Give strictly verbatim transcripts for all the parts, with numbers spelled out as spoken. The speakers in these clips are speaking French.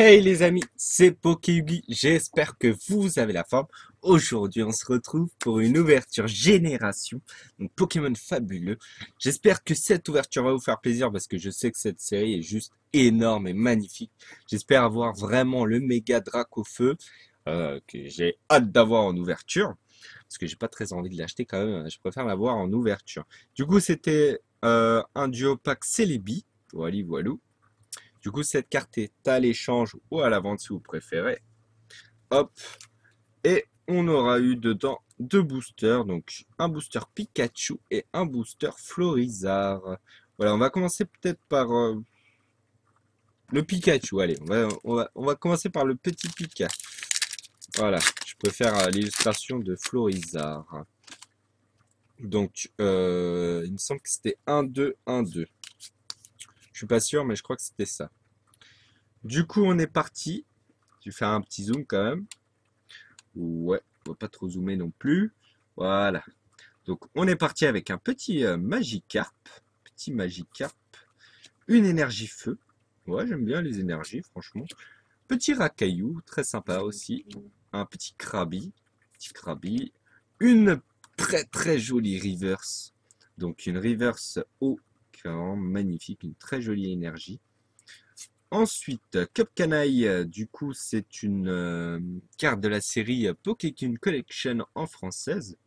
Hey les amis, c'est Poké-Yugi, j'espère que vous avez la forme. Aujourd'hui on se retrouve pour une ouverture Génération, donc Pokémon fabuleux. J'espère que cette ouverture va vous faire plaisir parce que je sais que cette série est juste énorme et magnifique. J'espère avoir vraiment le Méga-Dracaufeu euh, que j'ai hâte d'avoir en ouverture. Parce que j'ai pas très envie de l'acheter quand même, je préfère l'avoir en ouverture. Du coup c'était euh, un duo pack Celebi, Wally, Walou. Du coup, cette carte est à l'échange ou à la vente si vous préférez. Hop. Et on aura eu dedans deux boosters. Donc, un booster Pikachu et un booster Florizard. Voilà, on va commencer peut-être par euh, le Pikachu. Allez, on va, on, va, on va commencer par le petit Pika. Voilà, je préfère euh, l'illustration de Florizard. Donc, euh, il me semble que c'était un deux un deux. Je suis pas sûr, mais je crois que c'était ça. Du coup, on est parti. Je vais faire un petit zoom quand même. Ouais, on va pas trop zoomer non plus. Voilà. Donc, on est parti avec un petit euh, Magikarp. Petit Magikarp. Une énergie feu. Ouais, j'aime bien les énergies, franchement. Petit Racaillou, très sympa aussi. Un petit Krabby. Petit Krabby. Une très très jolie reverse. Donc, une reverse haut. Vraiment magnifique, une très jolie énergie. Ensuite, Cup Canaille, du coup, c'est une euh, carte de la série Poké Kyun Collection en française.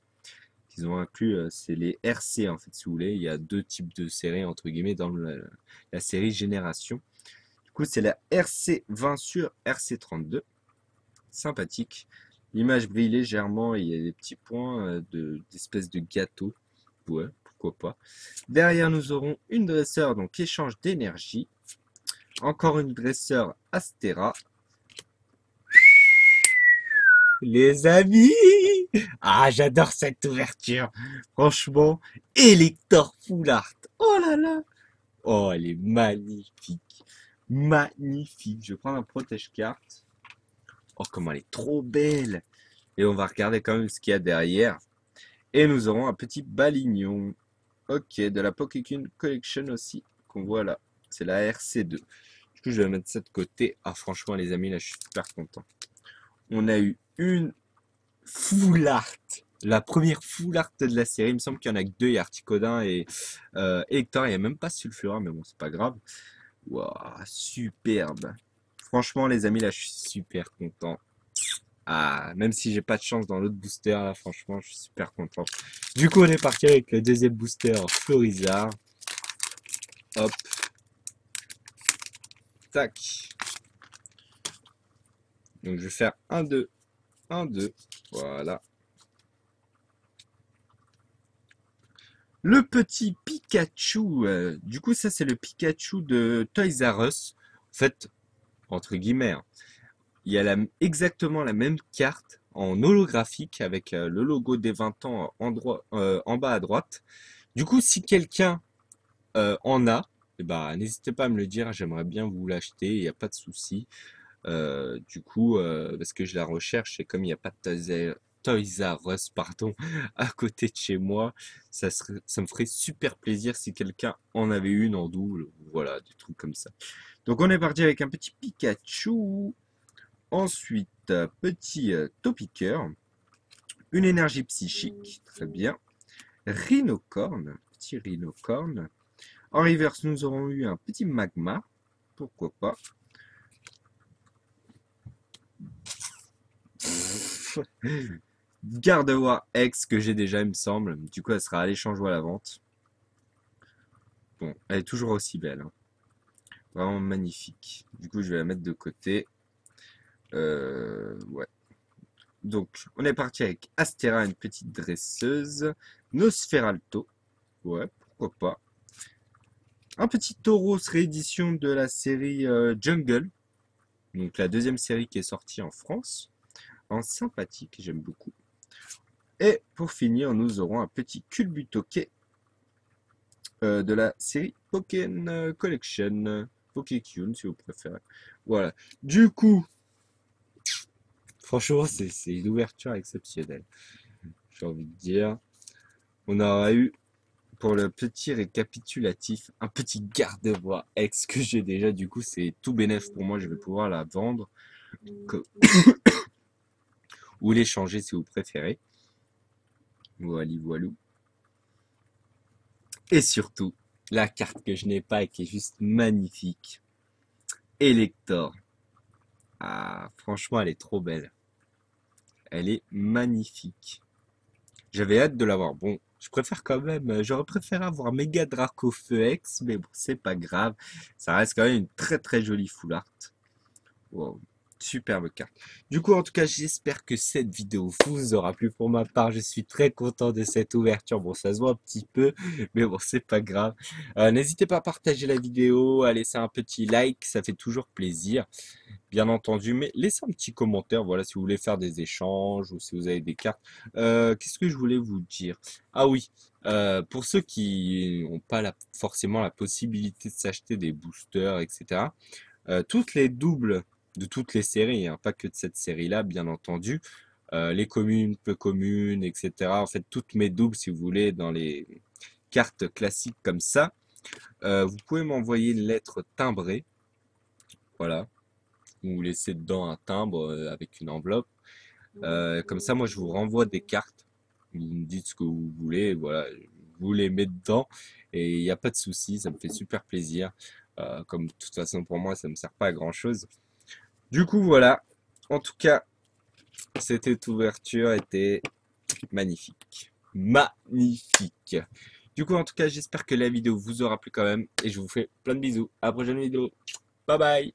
Ils ont inclus, euh, c'est les R C en fait, si vous voulez. Il y a deux types de séries, entre guillemets, dans le, la série Génération. Du coup, c'est la R C vingt sur R C trente-deux. Sympathique. L'image brille légèrement et il y a des petits points de, d'espèce de gâteau. Ouais. Pas. Derrière, nous aurons une dresseur, donc échange d'énergie. Encore une dresseur Astera. Les amis, ah j'adore cette ouverture. Franchement, Électhor full art. Oh là là. Oh, elle est magnifique. Magnifique. Je vais prendre un protège-carte. Oh, comment elle est trop belle. Et on va regarder quand même ce qu'il y a derrière. Et nous aurons un petit Balignon. Ok, de la Poké Kyun Collection aussi, qu'on voit là. C'est la R C deux. Du coup, je vais mettre ça de côté. Ah, franchement, les amis, là, je suis super content. On a eu une full art. La première full art de la série. Il me semble qu'il y en a que deux. Il y a Articodin et euh, Hector. Il n'y a même pas Sulfura, mais bon, c'est pas grave. Waouh, superbe. Franchement, les amis, là, je suis super content. Ah, même si j'ai pas de chance dans l'autre booster, là, franchement, je suis super content. Du coup, on est parti avec le deuxième booster Florizard. Hop. Tac. Donc, je vais faire un deux un deux. Voilà. Le petit Pikachu. Euh, du coup, ça, c'est le Pikachu de Toys R Us. En fait, entre guillemets, hein. Il y a la, exactement la même carte en holographique avec euh, le logo des vingt ans en, droit, euh, en bas à droite. Du coup, si quelqu'un euh, en a, eh ben, n'hésitez pas à me le dire. J'aimerais bien vous l'acheter. Il n'y a pas de souci. Euh, du coup, euh, parce que je la recherche et comme il n'y a pas de Toys R Us pardon, à côté de chez moi, ça, serait, ça me ferait super plaisir si quelqu'un en avait une en double. Voilà, des trucs comme ça. Donc, on est parti avec un petit Pikachu. Ensuite, petit euh, Topiqueur, une énergie psychique, très bien. Rhinocorne, petit Rhinocorne. En reverse, nous aurons eu un petit Magma, pourquoi pas. Gardevoir X que j'ai déjà, il me semble. Du coup, elle sera à l'échange ou à la vente. Bon, elle est toujours aussi belle, hein. Vraiment magnifique. Du coup, je vais la mettre de côté. Euh, ouais. Donc, on est parti avec Astera, une petite dresseuse. Nosferalto. Ouais, pourquoi pas. Un petit Tauros réédition de la série euh, Jungle. Donc, la deuxième série qui est sortie en France. En sympathique, j'aime beaucoup. Et pour finir, nous aurons un petit Culbutoke euh, de la série Pokémon Collection. Pokécule, si vous préférez. Voilà. Du coup. Franchement, c'est une ouverture exceptionnelle, j'ai envie de dire. On aura eu pour le petit récapitulatif, un petit Gardevoir X que j'ai déjà, du coup c'est tout bénef pour moi, je vais pouvoir la vendre que... ou l'échanger si vous préférez. Voilà, voilà. Et surtout, la carte que je n'ai pas et qui est juste magnifique. Électhor. Ah, franchement, elle est trop belle. Elle est magnifique. J'avais hâte de l'avoir. Bon, je préfère quand même... J'aurais préféré avoir Méga-Dracaufeu X, mais bon, c'est pas grave. Ça reste quand même une très très jolie full art. Wow. Superbe carte. Du coup, en tout cas, j'espère que cette vidéo vous aura plu. Pour ma part, je suis très content de cette ouverture. Bon, ça se voit un petit peu, mais bon, c'est pas grave. Euh, n'hésitez pas à partager la vidéo, à laisser un petit like, ça fait toujours plaisir, bien entendu. Mais laissez un petit commentaire, voilà, si vous voulez faire des échanges ou si vous avez des cartes. Euh, qu'est-ce que je voulais vous dire? Ah oui, euh, pour ceux qui n'ont pas la, forcément la possibilité de s'acheter des boosters, et cetera, euh, toutes les doubles de toutes les séries, hein, pas que de cette série-là, bien entendu. Euh, les communes, peu communes, et cetera. En fait, toutes mes doubles, si vous voulez, dans les cartes classiques comme ça. Euh, vous pouvez m'envoyer une lettre timbrée. Voilà. Vous laissez dedans un timbre avec une enveloppe. Euh, comme ça, moi, je vous renvoie des cartes. Vous me dites ce que vous voulez. Voilà, vous les mettez dedans. Et il n'y a pas de souci. Ça me fait super plaisir. Euh, comme de toute façon, pour moi, ça ne me sert pas à grand-chose. Du coup, voilà. En tout cas, cette ouverture était magnifique. Magnifique. Du coup, en tout cas, j'espère que la vidéo vous aura plu quand même. Et je vous fais plein de bisous. À la prochaine vidéo. Bye bye.